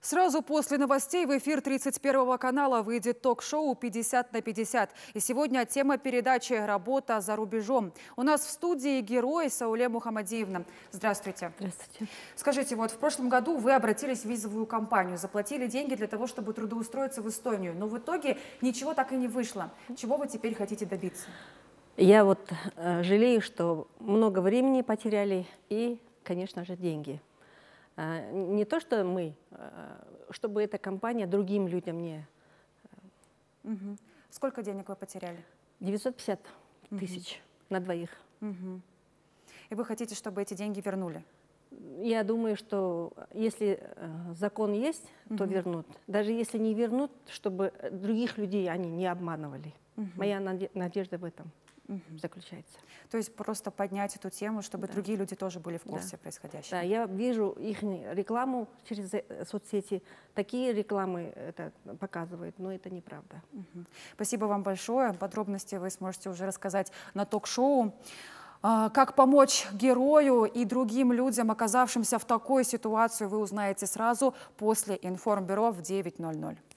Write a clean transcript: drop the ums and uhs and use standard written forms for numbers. Сразу после новостей в эфир 31 канала выйдет ток-шоу «50 на 50». И сегодня тема передачи «Работа за рубежом». У нас в студии герой Сауле Мухамадиевна. Здравствуйте. Здравствуйте. Скажите, вот в прошлом году вы обратились в визовую компанию, заплатили деньги для того, чтобы трудоустроиться в Эстонию. Но в итоге ничего так и не вышло. Чего вы теперь хотите добиться? Я вот жалею, что много времени потеряли и, конечно же, деньги. Не то, что мы, чтобы эта компания другим людям не... Угу. Сколько денег вы потеряли? 950 тысяч на двоих. Угу. И вы хотите, чтобы эти деньги вернули? Я думаю, что если закон есть, то вернут. Даже если не вернут, чтобы других людей они не обманывали. Моя надежда в этом заключается. То есть просто поднять эту тему, чтобы другие люди тоже были в курсе происходящего. Да, я вижу их рекламу через соцсети. Такие рекламы это показывают, но это неправда. Спасибо вам большое. Подробности вы сможете уже рассказать на ток-шоу. Как помочь герою и другим людям, оказавшимся в такой ситуации, вы узнаете сразу после информбюро в 9:00.